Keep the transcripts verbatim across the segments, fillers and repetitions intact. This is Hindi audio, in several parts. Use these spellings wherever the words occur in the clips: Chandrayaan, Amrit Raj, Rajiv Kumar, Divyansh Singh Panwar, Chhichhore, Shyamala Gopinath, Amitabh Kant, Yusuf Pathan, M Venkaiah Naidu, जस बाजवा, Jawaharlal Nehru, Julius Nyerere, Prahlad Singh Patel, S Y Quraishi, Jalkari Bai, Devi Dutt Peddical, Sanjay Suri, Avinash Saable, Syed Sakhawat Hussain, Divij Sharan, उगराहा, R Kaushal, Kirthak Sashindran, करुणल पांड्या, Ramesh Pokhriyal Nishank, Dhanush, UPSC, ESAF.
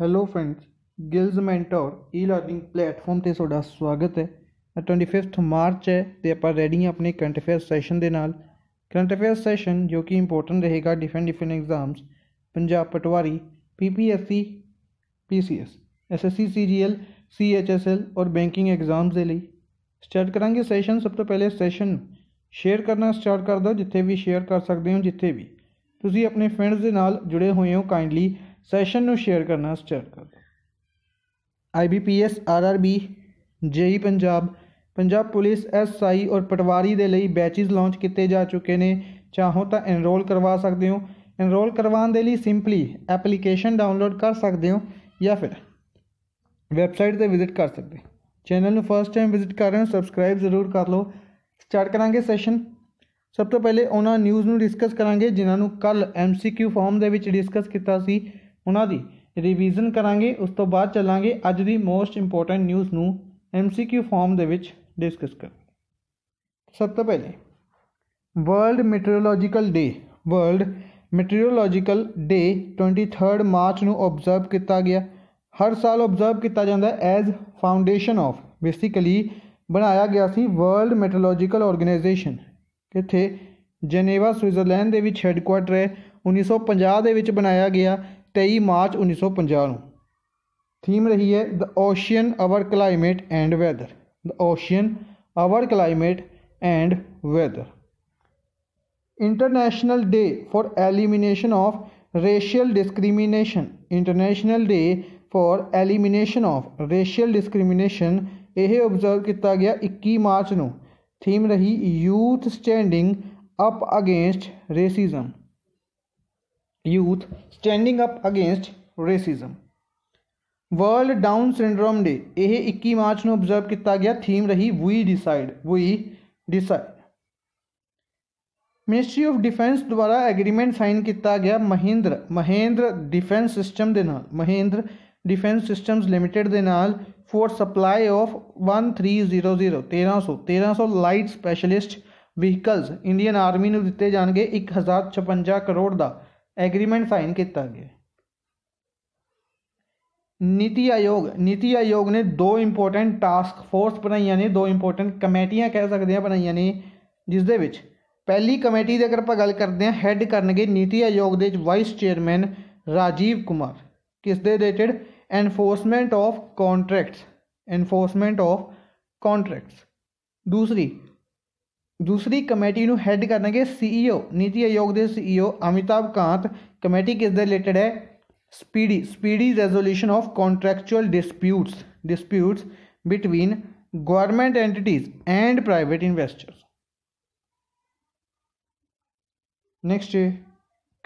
हेलो फ्रेंड्स, गिल्जमेंट और ई लर्निंग प्लेटफॉर्म ते ਤੁਹਾਡਾ स्वागत है। पच्चीस मार्च है ਤੇ ਆਪਾਂ ਰੈਡੀ ਆ ਆਪਣੇ ਕਰੰਟ ਅਫੇਅਰ ਸੈਸ਼ਨ ਦੇ ਨਾਲ। ਕਰੰਟ ਅਫੇਅਰ ਸੈਸ਼ਨ ਜੋ ਕਿ ਇੰਪੋਰਟੈਂਟ ਰਹੇਗਾ different different exams, Punjab patwari, PPSC, PCS, SSC, CGL, CHSL और बैंकिंग एग्जाम्स ਦੇ ਲਈ ਸਟਾਰਟ ਕਰਾਂਗੇ ਸੈਸ਼ਨ। ਸਭ ਤੋਂ ਪਹਿਲੇ ਸੈਸ਼ਨ ਸ਼ੇਅਰ ਕਰਨਾ ਸਟਾਰਟ ਕਰ ਦਿਓ, ਜਿੱਥੇ ਵੀ ਸ਼ੇਅਰ ਕਰ ਸਕਦੇ ਹੋ, ਜਿੱਥੇ ਵੀ ਤੁਸੀਂ ਆਪਣੇ ਫਰੈਂਡਸ ਦੇ ਨਾਲ ਜੁੜੇ ਹੋਏ ਹੋ ਕਾਈਂਡਲੀ ਸੈਸ਼ਨ ਨੂੰ ਸ਼ੇਅਰ ਕਰਨਾ ਸਟਾਰਟ ਕਰ ਦਿਓ। IBPS, RRB, JE Punjab, Punjab police, SI और पटवारी ਦੇ ਲਈ ਬੈਚਸ ਲਾਂਚ ਕੀਤੇ ਜਾ ਚੁੱਕੇ ਨੇ। ਚਾਹੋ ਤਾਂ ਐਨਰੋਲ ਕਰਵਾ ਸਕਦੇ ਹੋ। ਐਨਰੋਲ ਕਰਵਾਉਣ ਦੇ ਲਈ ਸਿੰਪਲੀ ਐਪਲੀਕੇਸ਼ਨ ਡਾਊਨਲੋਡ ਕਰ ਸਕਦੇ ਹੋ ਜਾਂ ਫਿਰ ਵੈਬਸਾਈਟ ਤੇ ਵਿਜ਼ਿਟ ਕਰ ਸਕਦੇ। ਚੈਨਲ ਨੂੰ ਫਸਟ ਟਾਈਮ ਵਿਜ਼ਿਟ ਕਰ ਰਹੇ ਹੋ, ਸਬਸਕ੍ਰਾਈਬ ਜ਼ਰੂਰ ਕਰ ਲਓ। ਸਟਾਰਟ ਕਰਾਂਗੇ ਸੈਸ਼ਨ। ਸਭ ਤੋਂ ਪਹਿਲੇ ਉਹਨਾਂ ਨਿਊਜ਼ ਨੂੰ ਡਿਸਕਸ ਕਰਾਂਗੇ ਜਿਨ੍ਹਾਂ ਨੂੰ ਕੱਲ ਐਮਸੀਕਿਊ ਫਾਰਮ ਦੇ ਵਿੱਚ ਡਿਸਕਸ ਕੀਤਾ ਸੀ, ਉਹਨਾਂ ਦੀ रिवीजन करांगे। उस तो बाद चलांगे अज की मोस्ट इंपोर्टेंट न्यूज़ नू एम सी क्यू फॉर्म दे विच डिस्कस कर। सब तो पहले world metrological day, world metrological day तेईस मार्च नू ऑब्जर्व किया गया। हर साल ऑब्जर्व किया जाता एज फाउंडेशन ऑफ, बेसिकली बनाया गया सी वर्ल्ड मेट्रोलॉजिकल ऑर्गेनाइजेशन। इत्थे जनेवा स्विट्जरलैंड दे विच हेडकुआर्टर है। उन्नीस सौ पंजाह दे विच बनाया गया तेईस मार्च उन्नीस सौ पचास। थीम रही है the ocean our climate and weather, the ocean our climate and weather. International day for elimination of racial discrimination, international day for elimination of racial discrimination यह ऑब्जर्व किया गया इक्कीस मार्च को। थीम रही youth standing up against racism, youth standing up against racism. World down syndrome day यह इक्कीस मार्च को ऑब्जर्व किया गया। थीम रही we decide, we decide. Ministry of defence द्वारा एग्रीमेंट साइन किया गया महिंद्र महिंद्र डिफेंस सिस्टम के नाल, महिंद्र डिफेंस सिस्टम्स लिमिटेड के नाल फॉर सप्लाई ऑफ तेरह सौ light specialist vehicles Indian army को दिए जाएंगे। एक हज़ार छप्पन करोड़ का एग्रीमेंट साइन किया गया। नीति आयोग नीति आयोग ने दो इंपोर्टेंट टास्क फोर्स बनाई ने, दो इंपोर्टेंट कमेटियां कह सकते हैं बनाई ने, जिस दे विच पहली कमेटी की अगर आप गल करते हैं हैड करनगे नीति आयोग के वाइस चेयरमैन राजीव कुमार। किस दे related? Enforcement of contracts, enforcement of contracts. दूसरी दूसरी कमेटी को हैड करनगे सीईओ, नीति आयोग के सीईओ अमिताभ कांत। कमेटी किस दे रिलेटेड है? Speedy speedy resolution of contractual disputes disputes between government entities and private investors. Next,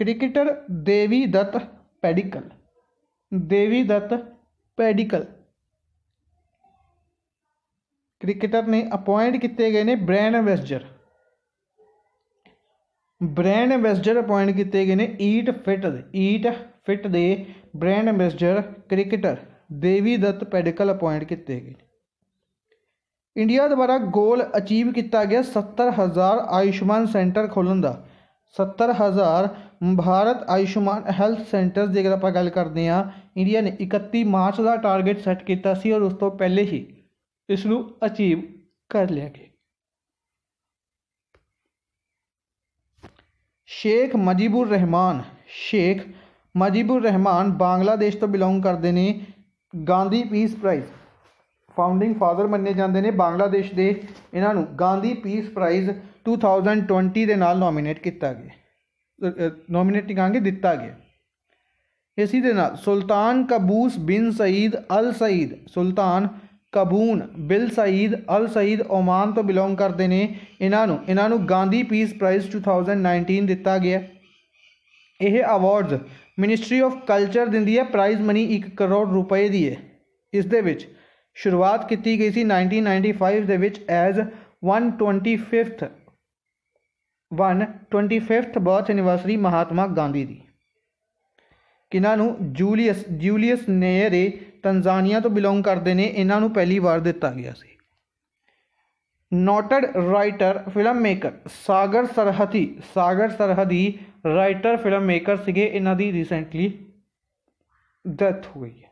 cricketer Devi Dutt Padikkal, Devi Dutt Padikkal cricketer ने अपॉइंट किए गए ने brand ambassador, brand ambassador appoint किए गए ने ईट फिट ईट फिट दे brand ambassador cricketer Devi Dutt Padikkal appoint किए गए। इंडिया द्वारा गोल अचीव किया गया सत्तर हज़ार आयुष्मान सेंटर खोलन का, सत्तर हज़ार भारत आयुष्मान हैल्थ सेंटर्स की अगर आप गल करते हैं, इंडिया ने इकती मार्च का टारगेट सैट किया सी और उस तो पहले ही इसनू अचीव कर लिया गया। शेख मुजीबुर रहमान शेख मुजीबुर रहमान बांग्लादेश तो बिलोंग करते हैं। Gandhi peace prize founding father मन्ने जाते हैं बांग्लादेश के। इन्हों Gandhi peace prize two thousand twenty के नाल नॉमीनेट किया गया, नॉमीनेट कहेंगे दिता गया। इसी दे नाल सुल्तान कबूस बिन सईद अल Said, Sultan Qaboos bin Said अल सईद ओमान तो बिलोंग करते हैं। इन्हों इन्हों Gandhi peace prize two thousand nineteen दिता गया। यह अवार्ड्स मिनिस्ट्री ऑफ कल्चर दिंदी है, प्राइज़ मनी एक करोड़ रुपए की है। इस दे विच शुरुआत की गई सी नाइनटीन नाइनटी फाइव दे विच as one twenty fifth one twenty fifth birth anniversary Mahatma Gandhi की। किन्हों जूलीयस जूलीयस नेयरे तंजानिया तो बिलोंग करते हैं। इन्हों पहली बार दिता गया सी। Noted writer film maker Sagar Sarhadi Sagar Sarhadi writer film maker सीगे। इन्हों की रिसेंटली डेथ हो गई है।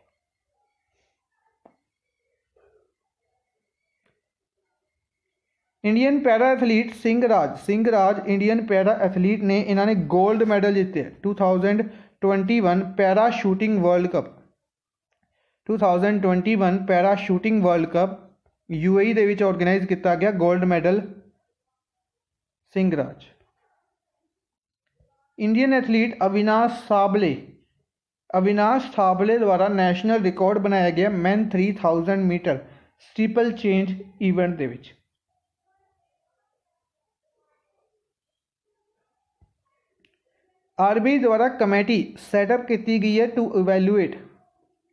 Indian para athlete Singhraj Singhraj Indian para athlete ने इन्होंने गोल्ड मेडल जीते two thousand twenty one para shooting world cup two thousand twenty one para shooting world cup UAE दे विच ऑर्गेनाइज किया गया। Gold medal Singhraj. Indian athlete Avinash Sable Avinash Sable द्वारा नैशनल रिकॉर्ड बनाया गया men three thousand metre steeple change event दे विच। आरबीआई द्वारा कमेटी सैटअप की गई है to evaluate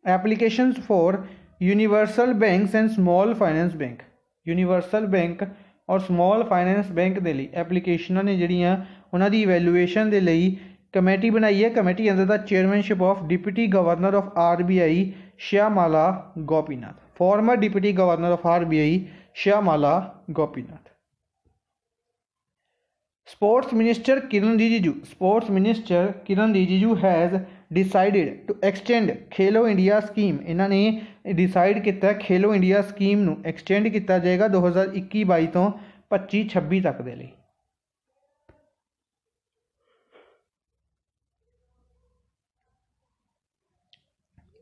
applications for universal bank and small finance bank. Universal bank और स्मॉल फाइनेंस बैंक के लिए एप्लीकेशन ने जड़ियाँ उन्होंने इवैल्यूएशन के लिए कमेटी बनाई है। कमेटी अंदर the chairmanship of deputy governor of RBI Shyamala Gopinath. Former deputy governor of RBI Shyamala Gopinath. Sports minister Kiren Rijiju sports minister Kiren Rijiju has decided to extend Khelo India scheme. इन्होंने डिसाइड किया खेलो इंडिया स्कीम नू एक्सटेंड किया जाएगा दो हज़ार इक्की बाई तो पच्ची छब्बी तक दे लई।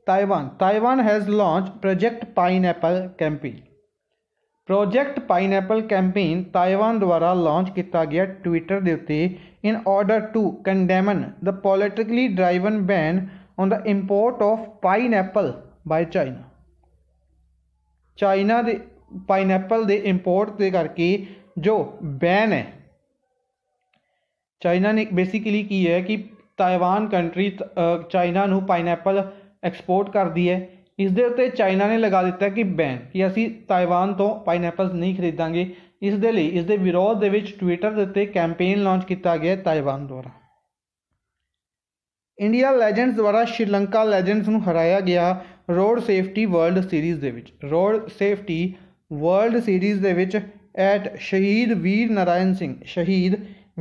Taiwan Taiwan has launch project pineapple campaign. Project pineapple campaign Taiwan द्वारा लॉन्च किया गया ट्विटर के उत्ते in order to condemn the politically driven ban on the import of pineapple by China. China के पाइनएप्पल के इंपोर्ट के करके जो बैन है, चाइना ने बेसिकली की है कि ताइवान कंट्री चाइना को पाइनएप्पल एक्सपोर्ट करती है, इस दे उत्ते चाइना ने लगा दिता कि बैन कि असी ताइवान तो पाइनएप्पल्स नहीं खरीदांगे। इस दे लई इस दे विरोध दे विच ट्विटर दे उत्ते कैंपेन लॉन्च किया गया ताइवान द्वारा। इंडिया लैजेंड्स द्वारा श्रीलंका लैजेंड्स नूं हराया गया रोड सेफ्टी वर्ल्ड सीरीज़ दे विच। रोड सेफ्टी वर्ल्ड सीरीज़ दे विच at Shaheed Veer Narayan Singh Shaheed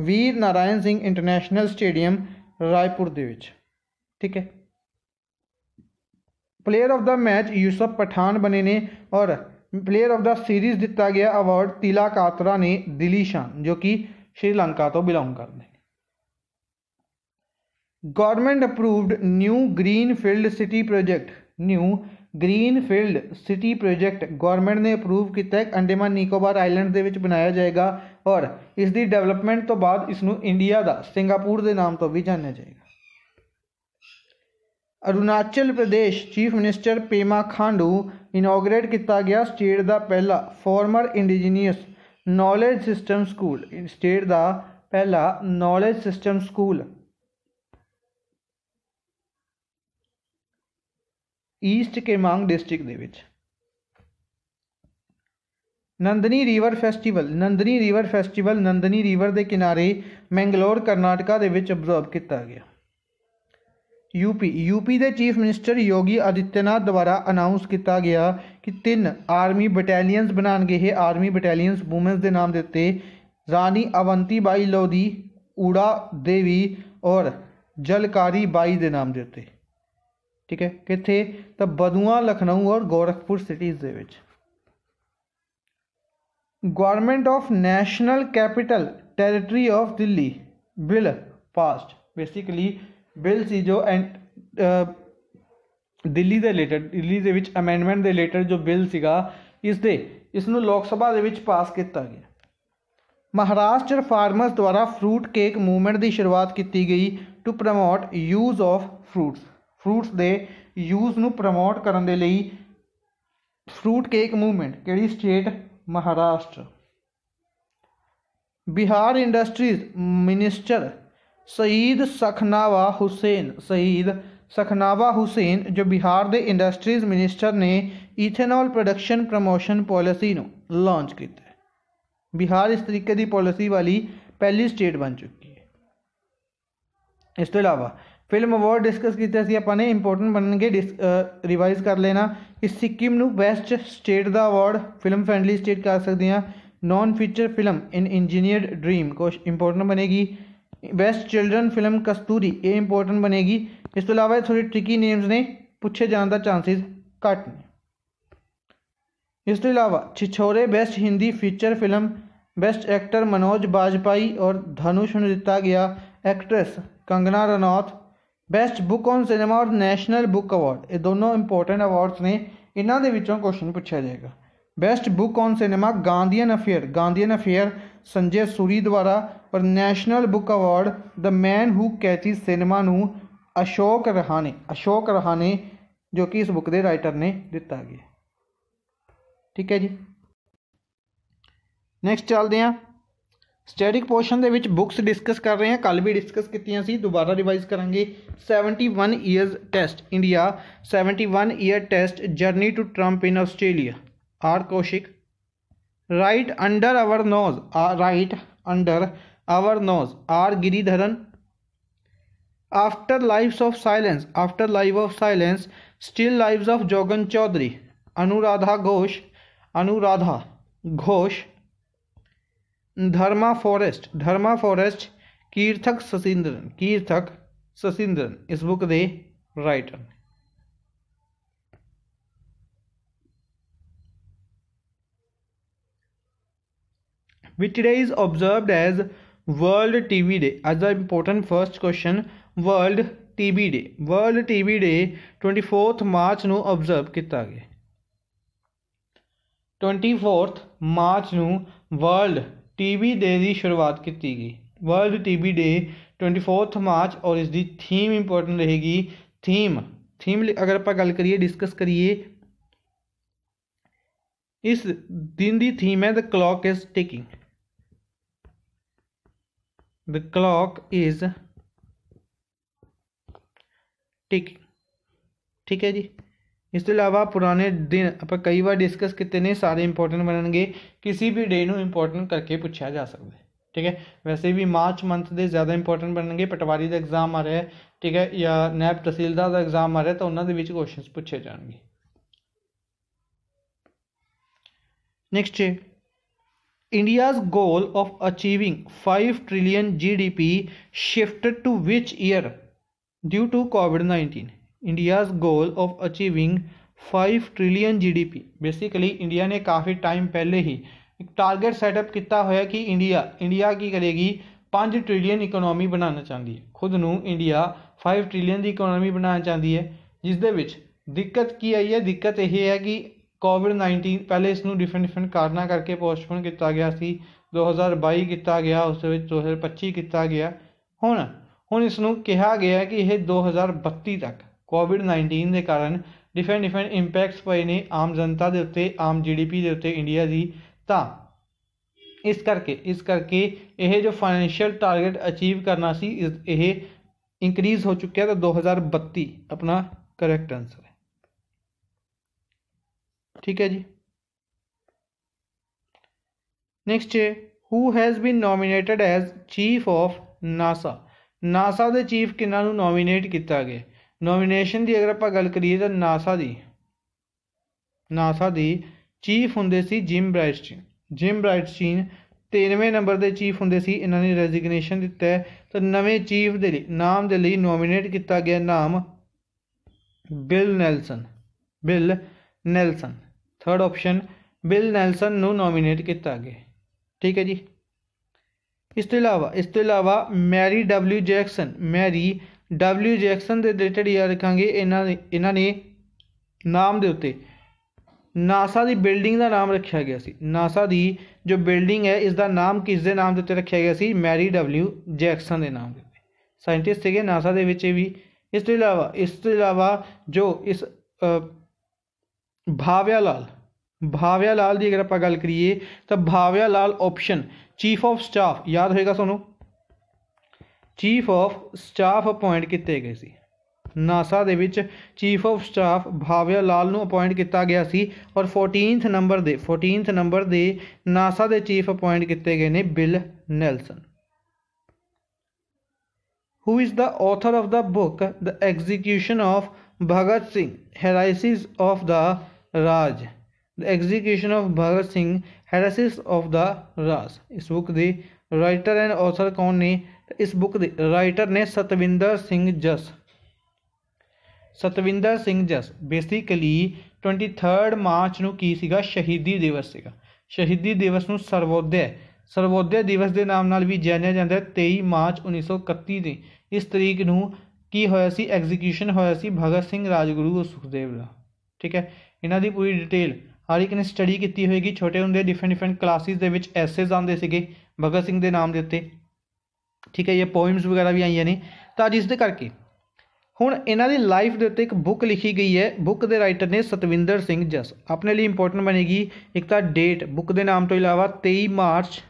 Veer Narayan Singh international stadium Raipur दे विच। ठीक है। Player of the match Yusuf Pathan बने ने और प्लेयर ऑफ द सीरीज़ दिता गया अवार्ड तिला कातरा ने दिली शान जो कि श्रीलंका तो बिलोंग करते हैं। Government approved new green field city project new green field city project government ने अप्रूव किया। अंडेमान निकोबार आइलैंड के बनाया जाएगा और इसकी डेवलपमेंट तो बाद इसनूं इंडिया का सिंगापुर के नाम तो भी जाना जाएगा। Arunachal Pradesh chief minister Pema Khandu inaugurate किया गया स्टेट का पहला former indigenous knowledge system school state का पहला knowledge system school east Kameng district दे विच। Nandini river festival Nandini river festival Nandini river के किनारे मैंगलोर कर्नाटका दे विच ऑब्जर्व किया गया। यूपी यूपी के चीफ मिनिस्टर योगी आदित्यनाथ द्वारा अनाउंस किया गया कि तीन आर्मी बटालियंस बनाएंगे। ये आर्मी बटालियंस वूमेंस के नाम देते रानी अवंतीबाई लोधी, ऊड़ा देवी और जलकारी बाई के नाम देते। ठीक है। कितने तो बदुआ, लखनऊ और गोरखपुर सिटीज़ के विच। Government of national capital territory of Delhi bill passed. Basically bill सी जो एंड दिल्ली के रिलेटेड दिल्ली के विच अमेंडमेंट के रिलेटेड जो बिल सीगा इस दे इसनूं लोक सभा दे विच पास किया गया। महाराष्ट्र फार्मर्स द्वारा फ्रूट केक मूवमेंट की शुरुआत की गई to promote use of fruits fruits के यूज़ नूं प्रमोट करने के लिए फ्रूट केक मूवमेंट किहड़ी state Maharashtra. Bihar industries minister Syed सखनावा हुसैन सईद सखनावा हुसैन जो बिहार के इंडस्ट्रीज मिनिस्टर ने इथेनॉल प्रोडक्शन प्रमोशन पॉलिसी को लॉन्च किया। बिहार इस तरीके की पॉलिसी वाली पहली स्टेट बन चुकी है। इस तो अलावा फिल्म अवार्ड डिस्कस किया अपने इंपोर्टेंट बनने रिवाइज कर लेना कि सिक्किम को बेस्ट स्टेट का अवार्ड फिल्म फ्रेंडली स्टेट कर सकते हैं। नॉन फीचर फिल्म इन इंजीनियर्ड ड्रीम कुछ इंपोर्टेंट बनेगी। बेस्ट चिल्ड्रन फिल्म कस्तूरी ये इंपोर्टेंट बनेगी। इस तो अलावा थोड़ी ट्रिकी नेम्स ने पूछे जाने का चांसिस घट ने। इस अलावा Chhichhore best Hindi feature film, best actor Manoj Bajpayee और धनुष ने दिता गया actress Kangana Ranaut. Best book on cinema और नैशनल बुक अवार्ड, ये दोनों इंपोर्टेंट अवार्ड्स ने, इन्हां दे विचों क्वेश्चन पूछा जाएगा। Best book on cinema Gandhian affair, Gandhian affair Sanjay Suri द्वारा, और national book award the man who catchy cinema नू अशोक रहाणे, अशोक रहाणे जो कि इस बुक के राइटर ने दिता गया। ठीक है जी, नैक्सट चलते हैं स्टैटिक पोर्शन दे विच बुक्स डिस्कस कर रहे हैं, कल भी डिस्कस कीतियां सी, दोबारा रिवाइज करांगे। इकहत्तर ईयर्स टेस्ट इंडिया, इकहत्तर year test journey to triumph in Australia, R Kaushik. Right under our nose, right under our nose, R Giridharan. After lives of silence, after live of silence still lives of Jogan Chowdhury, Anuradha Ghosh, Anuradha Ghosh. Dharma forest, Dharma forest Keerthik Sasidharan, Keerthik Sasidharan इस बुक दे writer. Which day is observed as world TB day, as a important first question world TB day, world TB day twenty fourth March नू ऑब्जर्व किया गया, ट्वेंटी फोर्थ मार्च नू वर्ल्ड टीबी डे की शुरुआत की गई। World TB day twenty fourth March और इसकी थीम इंपोर्टेंट रहेगी। थीम थीम अगर आप गल करिए डिस्कस करिए इस दिन की थीम है the clock is ticking, the clock is ticking. ठीक है जी, इस अलावा पुराने दिन आप कई बार डिस्कस किए ने, सारे इंपोर्टेंट बनने, किसी भी डे को इंपोर्टेंट करके पूछा जा सकता है। ठीक है, वैसे भी मार्च मंथ के ज़्यादा इंपोर्टेंट बनने, पटवारी का एग्जाम आ रहा है, ठीक है, या नैब तहसीलदार का एग्जाम आ रहा है, तो उन्होंने क्वेश्चन पूछे जाएंगे। नेक्स्ट है India's goal of achieving five trillion G D P shifted to which year due to COVID nineteen. India's goal of achieving five trillion GDP, basically India ने काफ़ी टाइम पहले ही एक टारगेट सेटअप किया हुआ कि इंडिया इंडिया की करेगी पाँच ट्रिलियन इकोनॉमी बनाना चाहती है, खुद नू इंडिया फाइव ट्रिलियन की इकोनॉमी बनाना चाहती है। जिस दे विच दिक्कत की आई है, दिक्कत यही है कि कोविड नाइनटीन पहले इसनू डिफरेंट डिफरेंट कारणों करके पोस्टपोन किया गया सी, दो हज़ार बाई किया गया, उस दो हज़ार पच्ची किया गया। हुण हुण इसनू कहा गया कि यह दो हज़ार बत्ती तक कोविड नाइनटीन के कारण डिफरेंट डिफरेंट इंपैक्ट्स पे ने आम जनता के उत्ते, आम जी डी पी के उत्ते इंडिया की, तो इस करके इस करके यह जो फाइनैशियल टारगेट अचीव करना सी यह इंक्रीज़ हो चुका है, तो दो हज़ार बत्ती अपना करैक्ट आंसर है। ठीक है जी, नेक्स्ट है who has been nominated as chief of NASA, NASA के चीफ किन्हां नू नॉमिनेट किया गया। नॉमिनेशन की अगर आप गल करिए तो नासा की नासा की चीफ होंगे सी जिम ब्राइटस्टीन, जिम ब्राइटस्टीन तेरहवें नंबर के चीफ होंगे सी, इन्होंने रेजिग्नेशन दिता है, तो नवें चीफ के लिए नाम के लिए नॉमिनेट किया गया नाम Bill Nelson, Bill Nelson third option Bill Nelson नू नॉमिनेट किया गया। ठीक है जी, इस तो इलावा इस तो इलावा Mary W Jackson, Mary W Jackson के रिलेटेड याद रखेंगे, इन्होंने इन्होंने नाम के उत्ते नासा की बिल्डिंग का नाम रखा गया सी, नासा की जो बिल्डिंग है इसका नाम किस के नाम के उत्ते रखा गया सी, मैरी डबल्यू जैक्सन के नाम के उत्ते, साइंटिस्ट थे नासा के विच भी। इस तो इलावा इस तो इलावा जो इस भाव्या लाल भाव्या लाल की अगर आप गल करिए तो Bhavya Lal option chief of staff याद होएगा सोनू, चीफ ऑफ स्टाफ अपॉइंट किए गए सी नासा दे विच, chief of staff Bhavya Lal नू अपॉइंट किया गया सी, और फोर्टीनथ नंबर दे फोर्टीनथ नंबर दे नासा दे चीफ अपॉइंट किए गए ने Bill Nelson. Who is the author of the book the execution of Bhagat Singh heresies of the Raj, the execution of Bhagat Singh heresies of the Raj इस बुक दे राइटर एंड ऑथर कौन ने, इस बुक के राइटर ने सतविंदर सिंह जस। सतविंदर सिंह जस बेसिकली ट्वेंटी थर्ड मार्च नू की सीगा शहीदी दिवस सीगा। शहीदी दिवस नू सर्वोदय सर्वोदय दिवस के नाम नाल भी जानिया जाता है। तेई मार्च उन्नीस सौ इकत्ती दे इस तरीक नू की होया सी एग्जीक्यूशन होया सी भगत सिंह राजगुरू सुखदेव दा। ठीक है, इन्हां दी पूरी डिटेल हर एक ने स्टडी की होगी। छोटे होंगे डिफरेंट डिफरेंट क्लासिस के विच एसेज आते थे भगत सिंह के नाम के उत्ते। ठीक है, ये पोइम्स वगैरह भी आई ने तो जिस दे करके हुण इन्हां दी लाइफ के उत्ते एक बुक लिखी गई है। बुक के राइटर ने सतविंदर सिंह जस। अपने लिए इंपोर्टेंट बनेगी एक तो डेट बुक के नाम तो इलावा तेई मार्च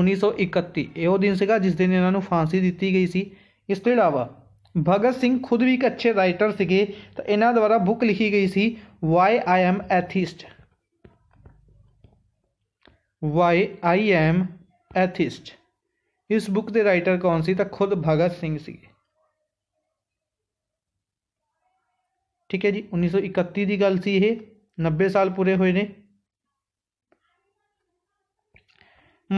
उन्नीस सौ इकत्ती यो दिन सीगा जिस दिन इन्हों फांसी दी गई सी। इस तो इलावा भगत सिंह खुद भी एक अच्छे राइटर सीगे तो इन्हों द्वारा बुक लिखी गई सी why I am atheist. Why I am atheist इस बुक के राइटर कौन सी तो खुद भगत सिंह सीगे। ठीक है जी, उन्नीस सौ इकत्ती की गल सी, ये नब्बे साल पूरे हुए ने।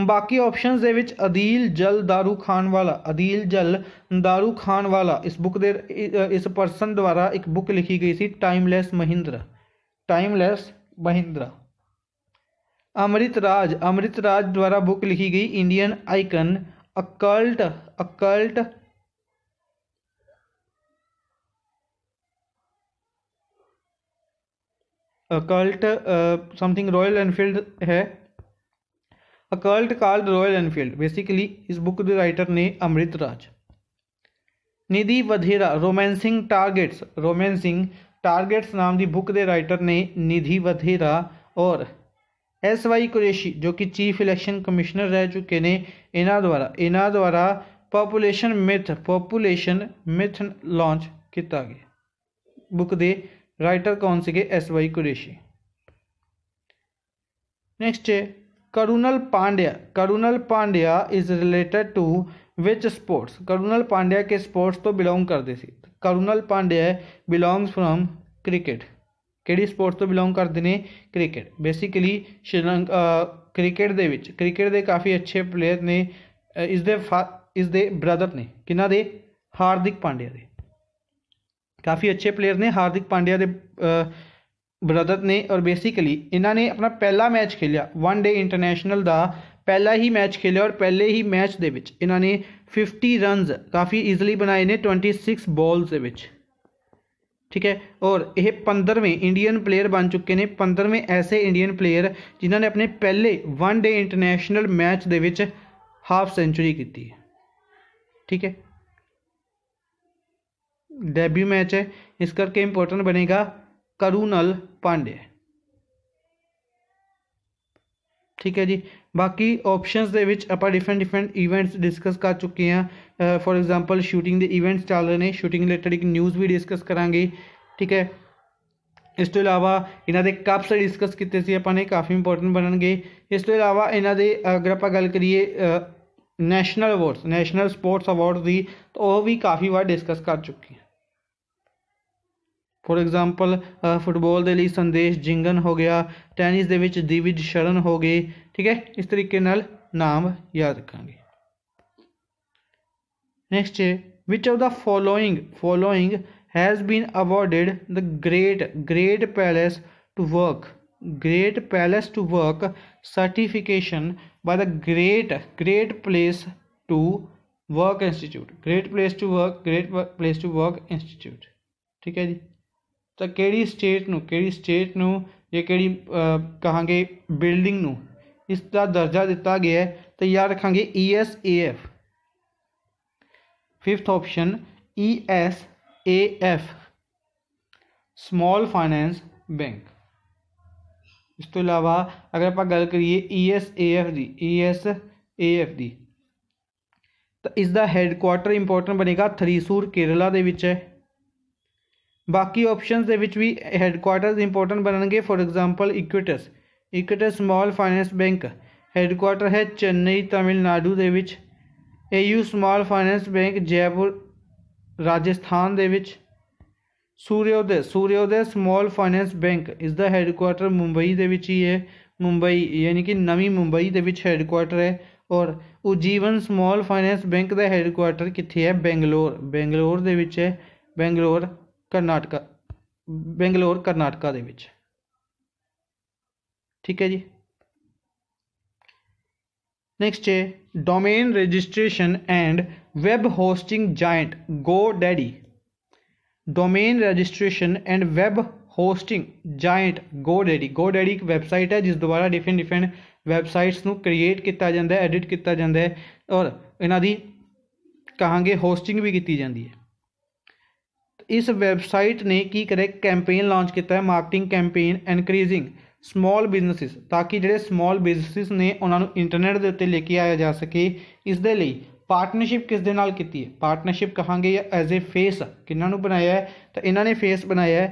बाकी ऑप्शंस दे विच अदील जल दारू खान वाला अदील जल दारू खान वाला इस बुक दे इस परसन द्वारा एक बुक लिखी गई सी टाइमलैस महिंद्रा। टाइमलैस महिंद्रा अमृत राज अमृत राज द्वारा बुक लिखी गई Indian icon occult occult occult something Royal Enfield है occult card Royal Enfield basically इस बुक के राइटर ने Amrit Raj. Nidhi Vadhera romancing targets romancing targets नाम की बुक के राइटर ने निधि वधेरा। और एस वाई कुरैशी जो कि चीफ इलेक्शन कमिश्नर रह चुके ने इन्हों द्वारा इन्हों द्वारा population myth population myth launch किया गया। बुक के राइटर कौन से S Y Quraishi. Next करुणल पांड्या करुणल पांड्या is related to which sports. करुणल पांड्या के स्पोर्ट्स तो बिलोंग करते थे। करुणल पांड्या belongs from cricket कि स्पोर्ट्स तो बिलोंग करते हैं क्रिकेट। बेसिकली श्रीलंका क्रिकेट दे विच क्रिकेट के काफ़ी अच्छे प्लेयर ने इस दे फा इस दे ब्रदर ने किन्हां दे हार्दिक पांड्या दे काफ़ी अच्छे प्लेयर ने हार्दिक पांड्या दे ब्रदर ने। और बेसिकली इन्होंने अपना पहला मैच खेलिया वन डे इंटरनेशनल का पहला ही मैच खेलिया और पहले ही मैच दे विच इन्होंने फिफ्टी रन काफ़ी ईजली बनाए ने ट्वेंटी सिक्स बॉल्स दे विच। ठीक है, और यह पंद्रहवें इंडियन प्लेयर बन चुके हैं पंद्रहवें ऐसे इंडियन प्लेयर जिन्होंने अपने पहले वन डे इंटरनेशनल मैच दे विच हाफ सेंचुरी की है। ठीक है, डेब्यू मैच है इस करके इंपॉर्टेंट बनेगा करुणल पांडे। ठीक है जी, बाकी ऑप्शंस दे विच आप डिफरेंट डिफरेंट इवेंट्स डिस्कस कर चुके हैं। फॉर एग्जांपल शूटिंग दे इवेंट्स चल रहे हैं शूटिंग रिलेटेड एक न्यूज़ भी डिस्कस करांगे। ठीक है, इस तो इलावा इन्हां दे कप्स डिस्कस कीते सी आपां ने काफ़ी इंपोर्टेंट बनणगे। इस तो इलावा इन्हां दे अगर आपां गल करिए national awards national sports award की तो वह भी काफ़ी बार डिस्कस कर चुके हैं। फॉर एग्जाम्पल फुटबॉल के लिए संदेश जिंगन हो गया टैनिस दे विच दिविज शरण हो गए। ठीक है, इस तरीके नाल नाम याद रखेंगे। Next which of the following following has been awarded the great great palace to work great palace to work certification by the great great place to work institute great place to work great place to work institute. ठीक है जी, तो केड़ी स्टेट नू केड़ी स्टेट नू जे केड़ी कहांगे बिल्डिंग नू इसका दर्जा दिता गया है तो याद रखांगे E S A F fifth option E S A F small finance bank. इस तो इलावा अगर आप गल करिए ई एस ए एफ दी ई एस ए एफ दी तो इसका हैडकुआटर इंपोर्टेंट बनेगा थ्रीसूर केरला दे विच है। बाकी ऑप्शंस दे विच भी हैडकुआटर्स इंपोर्टेंट बननगे। For example Equitas Equitas small finance bank headquarter है चेन्नई तमिलनाडु दे विच। A U small finance bank Jaipur Rajasthan दे विच। Suryoday Suryoday small finance bank इसका हैडकुआटर मुंबई दे विच ही है मुंबई यानी कि नवी मुंबई दे विच हैडकुआटर है। और उज्जीवन स्मॉल फाइनेंस बैंक का हैडकुआटर कित्थे है बेंगलोर बेंगलोर दे विच है बेंगलोर ਕਰਨਾਟਕਾ बेंगलोर करनाटका दे विच। ठीक है जी। नेक्स्ट है domain registration and web hosting giant GoDaddy. Domain registration and web hosting giant GoDaddy. GoDaddy एक वैबसाइट है जिस द्वारा डिफरेंट डिफरेंट वैबसाइट्स को क्रिएट किया जाता है, एडिट किया जाता है और इन्हां दी कहांगे होस्टिंग भी की जाती है। इस वैबसाइट ने की करे कैंपेन लॉन्च किया है, marketing campaign encouraging small businesses, ताकि जो स्मॉल बिजनेसिस ने उन्होंने इंटरनेट के उत्ते लेके आया जा सके। इस दे लई पार्टनरशिप किस दे नाल कीती है, पार्टनरशिप कहांगे या एज ए फेस किन्हां नू बनाया है, तो इन्होंने फेस बनाया है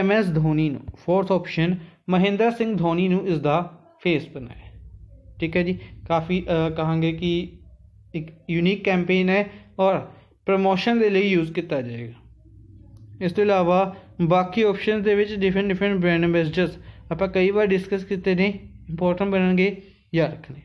एम एस धोनी नू, फोर्थ ऑप्शन महेंद्र सिंह धोनी नू इस दा फेस बनाया है। ठीक है जी। काफ़ी कहांगे कि एक यूनिक कैंपेन है और प्रमोशन के लिए यूज़ किया जाएगा। इस तो अलावा बाकी ऑप्शन के डिफरेंट डिफरेंट ब्रांड एम्बेसडर्स आप कई बार डिस्कस किए ने, इंपोर्टेंट बनने याद रखने।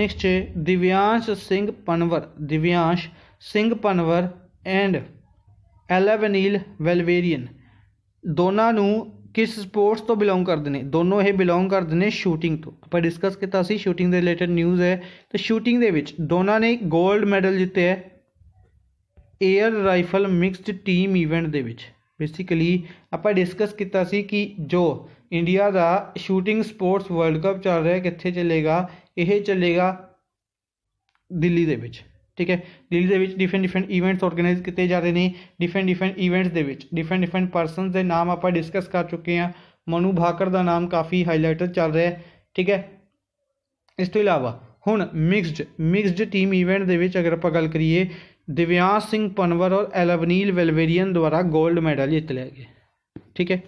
नेक्स्ट है दिव्यांश सिंह पनवर। दिव्यांश सिंह पनवर एंड एलावनील वेलवेरियन दोनों नू किस स्पोर्ट्स तो बिलोंग करते हैं, दोनों ही बिलोंग करते हैं शूटिंग तो। आप डिस्कस किया सी शूटिंग के रिलेटेड न्यूज़ है, तो शूटिंग के विच दोनों ने गोल्ड मैडल जीते है air rifle mixed team event के विच। बेसिकली आप डिस्कस किया सी कि जो इंडिया का शूटिंग स्पोर्ट्स वर्ल्ड कप चल रहा है कित्थे चलेगा, यह चलेगा दिल्ली के विच। ठीक है, दिल्ली के विच डिफरेंट डिफरेंट ईवेंट्स ऑर्गेनाइज किए जा रहे हैं, डिफरेंट डिफरेंट ईवेंट्स के विच डिफरेंट डिफरेंट परसन के नाम आप डिस्कस कर चुके हैं। मनु भाकर का नाम काफ़ी हाईलाइटेड चल रहा है। ठीक है, इस तो इलावा हुण मिक्सड मिक्सड टीम ईवेंट के विच अगर आप गल करिए दिव्यांश सिंह पनवर और एलावनील वेलवेरियन द्वारा गोल्ड मैडल जीत लिया गया। ठीक है,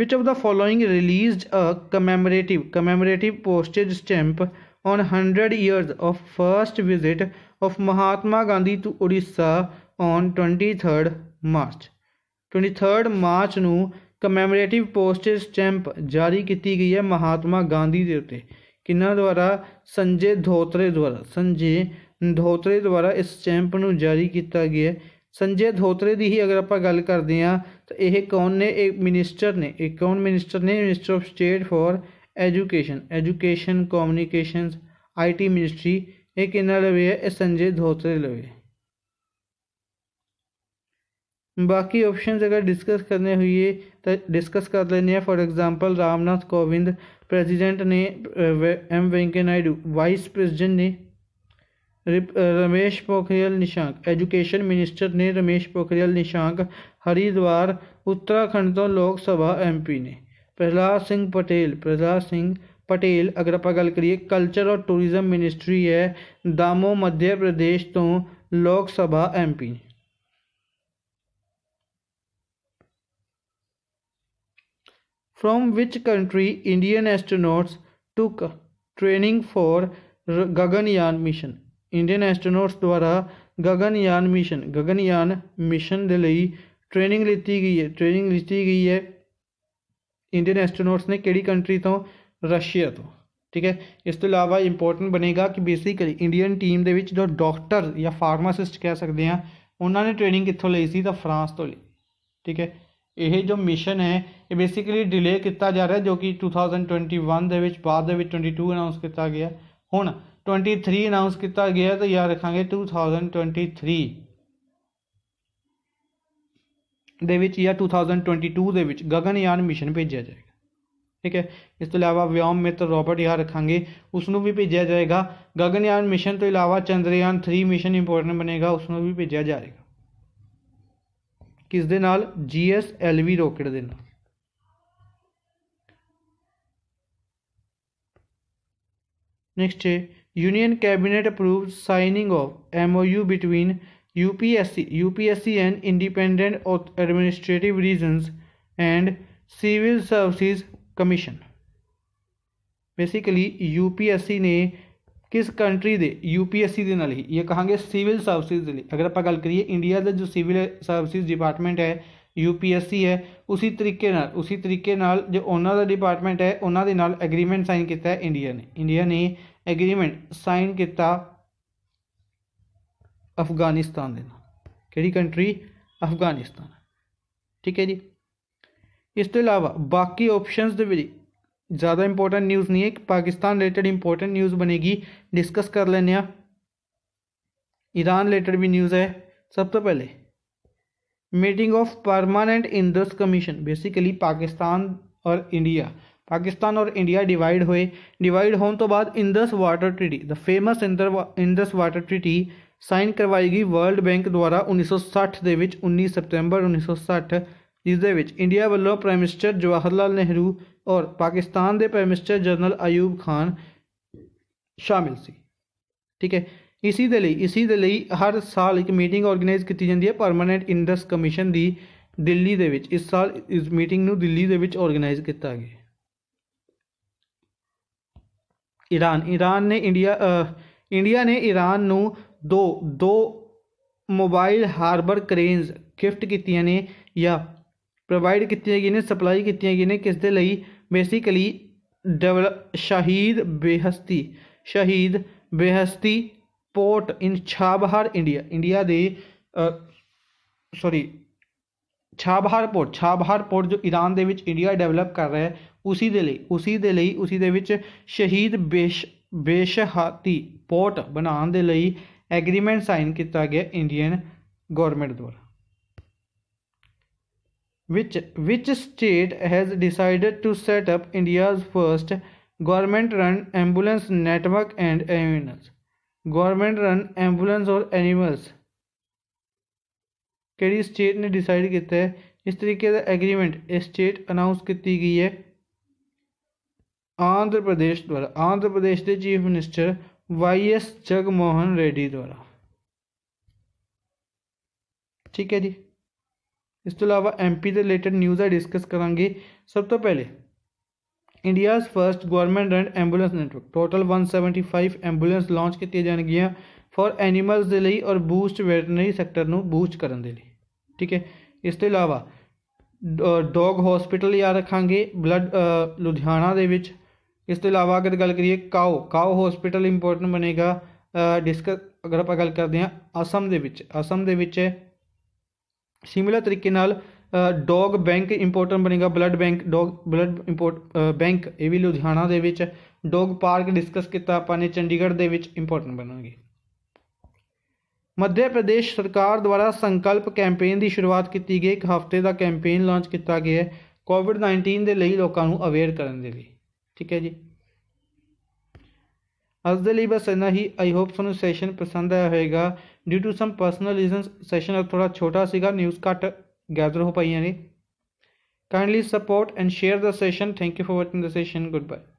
Which of the following released a commemorative commemorative postage stamp on hundred years of first visit of Mahatma Gandhi to Odisha on twenty-third March? twenty-third March नू commemorative postage stamp जारी की गई है महात्मा गांधी के उत्ते, किन्हां द्वारा, संजय धोत्रे द्वारा। संजय धोत्रे द्वारा इस स्टैंप नू जारी किया गया है। संजय धोत्रे की ही अगर आप गल करते हैं तो यह कौन ने, एक मिनिस्टर ने, एक कौन मिनिस्टर ने, minister of state for education education communication I T ministry. ये कि लवे है, संजय धोत्रे लवे। बाकी ऑप्शन अगर डिस्कस करने हुए तो डिस्कस कर लेने, for example Ramnath Kovind president ने, M Venkaiah Naidu vice president ने, रमेश पोखरियाल निशंक एजुकेशन मिनिस्टर ने, रमेश पोखरियाल निशंक हरिद्वार उत्तराखंड तो लोक सभा एम पी ने, प्रहलाद सिंह पटेल प्रहलाद सिंह पटेल अगर आप गल करिए कल्चर और टूरिज्म मिनिस्ट्री है, दामो मध्य प्रदेश तो लोक सभा एम पी ने। From which country Indian astronauts took training for Gaganyaan mission? Indian astronauts द्वारा गगनयान मिशन गगनयान मिशन के लिए ट्रेनिंग लीती गई है ट्रेनिंग लीती गई है इंडियन एस्ट्रोनॉट्स ने केड़ी कंट्री तो, रशिया तो। ठीक है, इस तो अलावा इंपोर्टेंट बनेगा कि बेसिकली इंडियन टीम के जो डॉक्टर या फार्मासिस्ट कह सकते हैं उन्होंने ट्रेनिंग कितों ली सी, तो फ्रांस तो ली। ठीक है, यह जो मिशन है ये बेसिकली डिले किया जा रहा है, जो कि टू थाउजेंड ट्वेंटी वन के बाद ट्वेंटी टू अनाउंस किया गया। हुण ट्वेंटी थ्री अनाउंस किया गया तो याद रखेंगे टू थाउजेंड ट्वेंटी थ्री या two thousand twenty two Gaganyaan mission भेजा जाएगा। ठीक है, इस तो इलावा व्योम मित्र रोबोट याद रखेंगे उसनों भी भेजा जाएगा। गगनयान मिशन तो इलावा चंद्रयान थ्री मिशन इंपोर्टेंट बनेगा, उसनों भी भेजा जाएगा किस दे नाल, G S L V rocket दे नाल। नेक्स्ट है union cabinet approved signing of M O U between U P S C U P S C and independent administrative regions and civil services commission. Basically U P S C ने किस कंट्री दे, यू पी एस सी दे नाल ही ये कहेंगे सिविल सर्विसेज दे लिए। अगर आप गल करिए इंडिया का जो सिविल सर्विसेज डिपार्टमेंट है यूपीएससी है। उसी तरीके नाल उसी तरीके नाल जो उन्हां दा डिपार्टमेंट है उन्हां दे नाल एग्रीमेंट साइन किया है इंडिया ने इंडिया ने एग्रीमेंट साइन किया अफगानिस्तान दे नाल। किहड़ी कंट्री? अफगानिस्तान। ठीक है जी। इस तो अलावा बाकी ऑप्शंस दे विच ज़्यादा इंपॉर्टेंट न्यूज़ नहीं है, पाकिस्तान रिलेटेड इंपॉर्टेंट न्यूज़ बनेगी डिस्कस कर लेने। ईरान रिलेटेड भी न्यूज़ है। सब तो पहले meeting of permanent Indus commission, basically Pakistan और इंडिया पाकिस्तान और इंडिया डिवाइड होए डिवाइड होने तो बाद Indus water treaty the famous Indus water treaty sign करवाई गई वर्ल्ड बैंक द्वारा उन्नीस सौ सठ के उन्नीस सितंबर उन्नीस सौ सठ, जिसदे विच इंडिया वालों प्राइम मिनिस्टर जवाहर लाल नेहरू और पाकिस्तान के prime minister general Ayub Khan शामिल सी। ठीक है। इसी दे लिए इसी दे लिए हर साल एक मीटिंग ऑर्गेनाइज की जाती है परमानेंट इंडस कमीशन की दिल्ली दे विच। इस साल इस मीटिंग नू दिल्ली दे विच ऑर्गेनाइज किया गया। ईरान ईरान ने इंडिया आ, इंडिया ने ईरान नू दो दो मोबाइल हार्बर क्रेन्स गिफ्ट कीतियां ने या प्रोवाइड कीतियां गई ने सप्लाई कीतियां गई ने। किस दे लई? Basically develop Shahid Beheshti Shahid Beheshti port in Chabahar India India दे sorry Chabahar port Chabahar port जो ईरान दे विच इंडिया डेवलप कर रहा है उसी दे लई उसी दे लई उसी दे विच शहीद बेश बेशहाती पोर्ट बनाने दे लई एग्रीमेंट साइन किया गया इंडियन गवर्नमेंट द्वारा। Which which state has decided to set up India's first government run ambulance network and animals government run ambulance और एनिमल्स केड़ी स्टेट ने डिसाइड किया है। इस तरीके का एग्रीमेंट स्टेट अनाउंस की गई है आंध्र प्रदेश द्वारा आंध्र प्रदेश के chief minister Y S Jaganmohan Reddy द्वारा। ठीक है जी। इस तो अलावा एम पी के रिलेटेड न्यूज़ है डिस्कस करांगे। सब तो पहले India's first government run ambulance network total one seventy five ambulance launch की जाएगी फॉर एनीमल्स के लिए और बूस्ट वैटनरी सैक्टर में बूस्ट करने के लिए। ठीक है। इस तो अलावा डॉग हॉस्पिटल याद रखांगे ब्लड लुधियाना के। इस तो अलावा अगर गल करिए काओ काओ हॉस्पिटल इंपोर्टेंट बनेगा डिस्कस अगर आप गल करते हैं असम के असम के सिमिलर तरीके नाल डॉग बैंक इंपोर्टेंट बनेगा blood bank dog blood import bank ये भी लुधियाना दे विच डॉग पार्क डिस्कस किया आपां ने चंडीगढ़ दे विच इंपोर्टेंट बनेगी। मध्य प्रदेश सरकार द्वारा संकल्प कैंपेन की शुरुआत की गई। एक हफ्ते का कैंपेन लॉन्च किया गया है कोविड नाइनटीन के लिए लोगों को अवेयर करने के लिए। ठीक है जी। अज दे लई बस इन्ना ही। आई होप तुहानूं सैशन पसंद आया होगा। Due to some personal reasons session थोड़ा छोटा सीगा, न्यूज़ घट गैदर हो पाई ने। Kindly support and share the session. Thank you for watching the session. Good bye.